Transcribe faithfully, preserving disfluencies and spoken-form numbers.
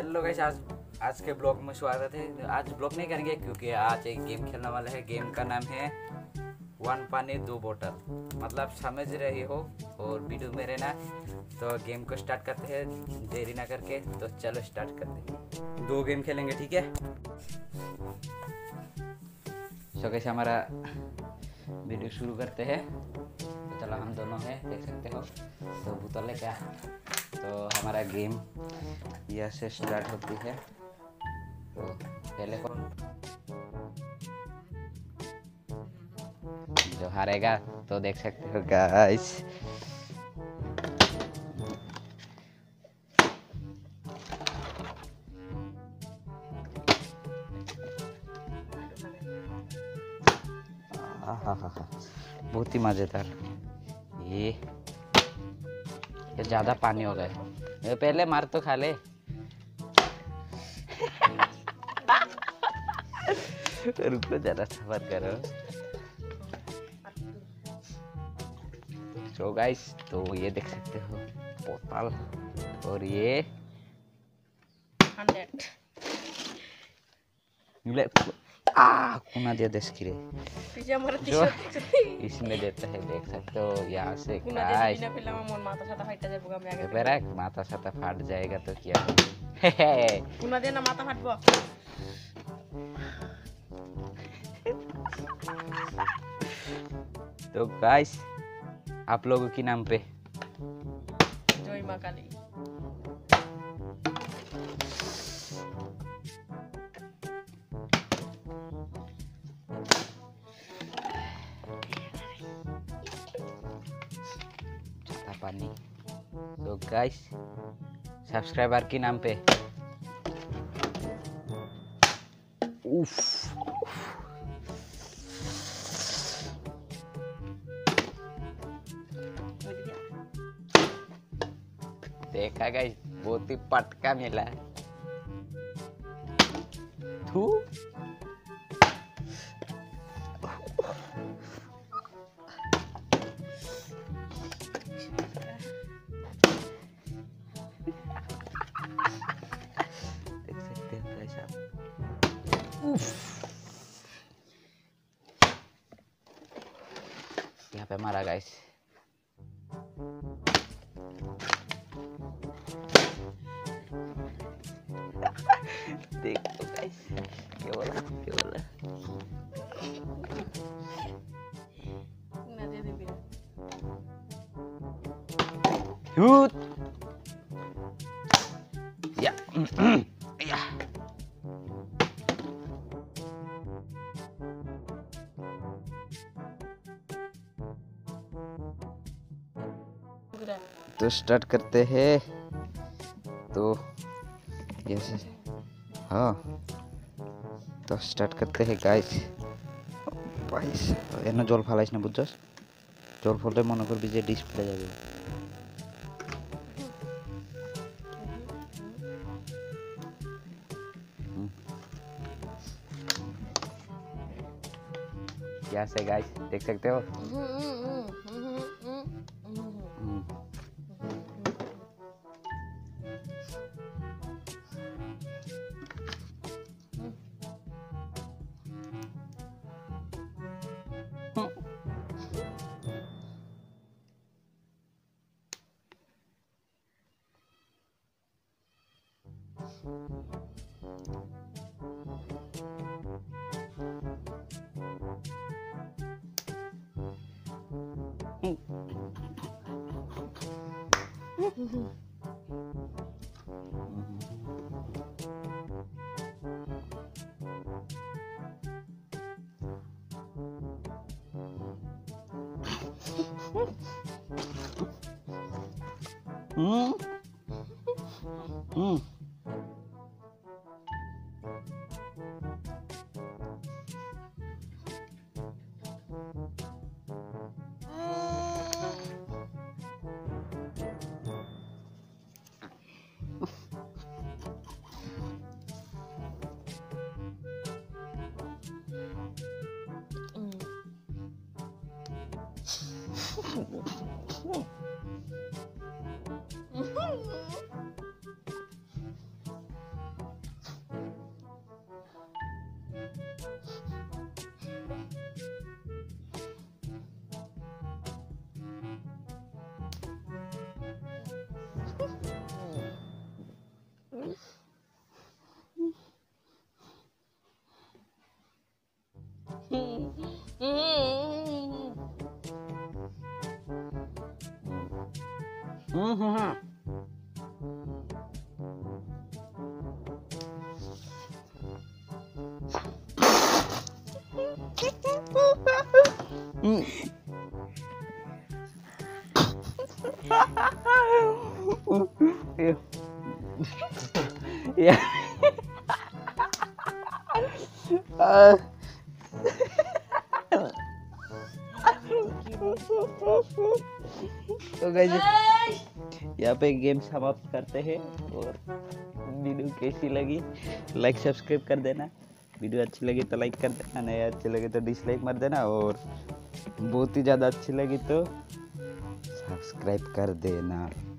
Hello guys, आज आज के ब्लॉग में स्वागत है। आज ब्लॉग नहीं करेंगे क्योंकि आज एक गेम खेलने वाला है। गेम का नाम है वन पानी दो बोतल, मतलब समझ रही हो। और वीडियो में रहना। तो गेम को स्टार्ट करते हैं देरी ना करके। तो चलो स्टार्ट करते हैं। दो गेम खेलेंगे, ठीक है। सो गाइस हमारा वीडियो शुरू करते हैं। तो चलो हम दोनों हैं, देख सकते हो। तो बोतल है क्या, तो हमारा गेम यह से स्टार्ट होती है। तो पहले कौन जो हारेगा, तो देख सकते हो गाइस, हाँ हाँ हाँ बहुत ही मजेदार। ये ज्यादा पानी हो गए, पहले मार तो खा ले। रुको जरा, सब्र करो। तो गाइस, तो ये देख सकते हो बोतल, और ये कुना दिया दस किरे जो इसमें देता है, देख सकते हो। यहाँ से माता साता फाट जाएगा तो क्या कुना देना, माता फाट बो। तो गाइस आप लोगों के नाम पे जय मां काली। पानी। तो गाइस सब्सक्राइबर के नाम पे उफ। देखा गाइस, बहुत ही पटका मिला है। थू यहाँ पे मारा गाइस। देखो गाइस, क्या बोला क्या बोला या या तो स्टार्ट करते हैं। तो जैसे हाँ, तो स्टार्ट करते हैं गाइस। गाइस एना जल फालाइस ना, बुझछस जल फलते मन कर बीजे डिसप्ले जाबे। क्या से गाइस देख सकते हो। Hmm hmm Mm-hmm. Mm. Yeah. Yeah. uh. तो गाइस यहाँ पे गेम समाप्त करते हैं और वीडियो कैसी लगी लाइक सब्सक्राइब कर देना। वीडियो अच्छी लगी तो लाइक कर देना, नहीं अच्छी लगी तो डिसलाइक मार देना और बहुत ही ज़्यादा अच्छी लगी तो सब्सक्राइब कर देना।